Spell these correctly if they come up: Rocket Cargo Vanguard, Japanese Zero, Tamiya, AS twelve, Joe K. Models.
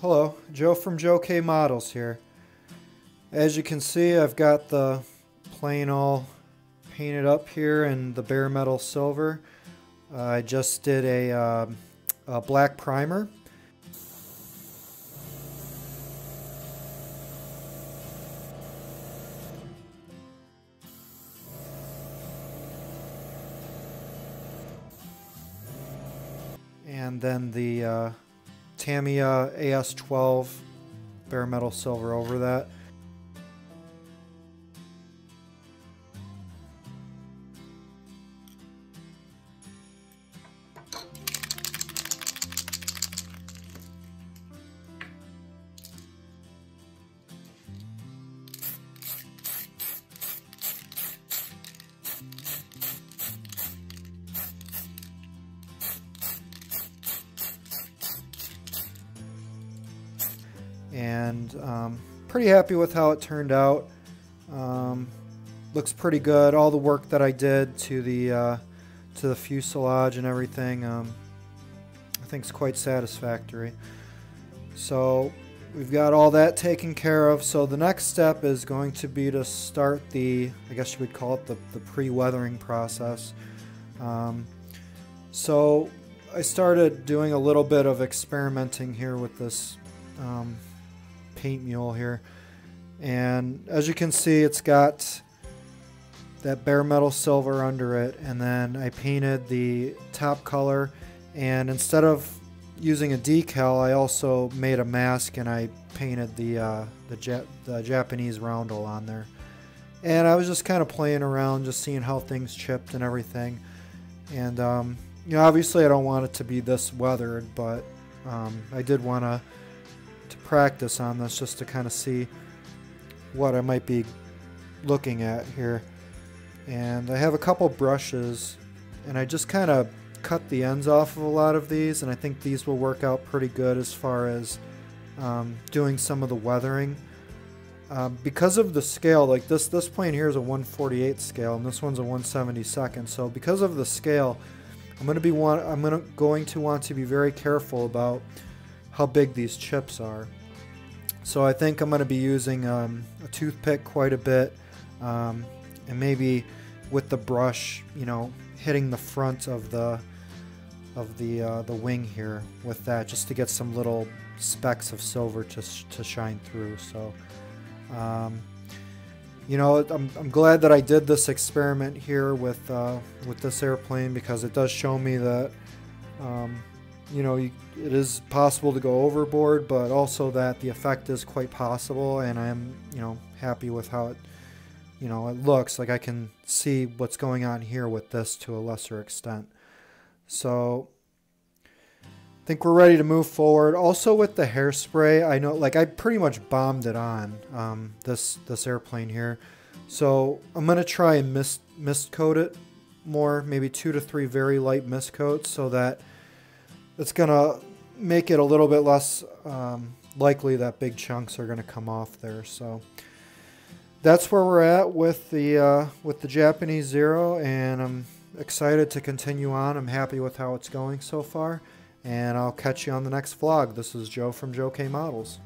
Hello, Joe from Joe K. Models here. As you can see, I've got the plane all painted up here in the bare metal silver. I just did a black primer. And then the Tamiya AS-12 bare metal silver over that. And pretty happy with how it turned out. Looks pretty good. All the work that I did to the fuselage and everything, I think is quite satisfactory. So we've got all that taken care of. So the next step is going to be to start the, I guess you would call it the pre-weathering process. So I started doing a little bit of experimenting here with this paint mule here, and as you can see, it's got that bare metal silver under it, and then I painted the top color, and instead of using a decal, I also made a mask and I painted the Japanese roundel on there. And I was just kind of playing around, just seeing how things chipped and everything. And you know, obviously I don't want it to be this weathered, but I did want to practice on this just to kind of see what I might be looking at here. And I have a couple brushes, and I just kind of cut the ends off of a lot of these, and I think these will work out pretty good as far as doing some of the weathering. Because of the scale, like this plane here is a 1/48 scale and this one's a 1/72, so because of the scale, I'm going to want to be very careful about how big these chips are. So I think I'm going to be using a toothpick quite a bit, and maybe with the brush, you know, hitting the front of the wing here with that, just to get some little specks of silver to shine through. So you know, I'm glad that I did this experiment here with this airplane, because it does show me that you know, it is possible to go overboard, but also that the effect is quite possible, and I'm, you know, happy with how it, you know, it looks. Like I can see what's going on here with this to a lesser extent. So I think we're ready to move forward. Also with the hairspray, I know, like I pretty much bombed it on this airplane here. So I'm gonna try and mist coat it more, maybe 2 to 3 very light mist coats, so that it's going to make it a little bit less likely that big chunks are going to come off there. So that's where we're at with the Japanese Zero, and I'm excited to continue on. I'm happy with how it's going so far, and I'll catch you on the next vlog. This is Joe from Joe K. Models.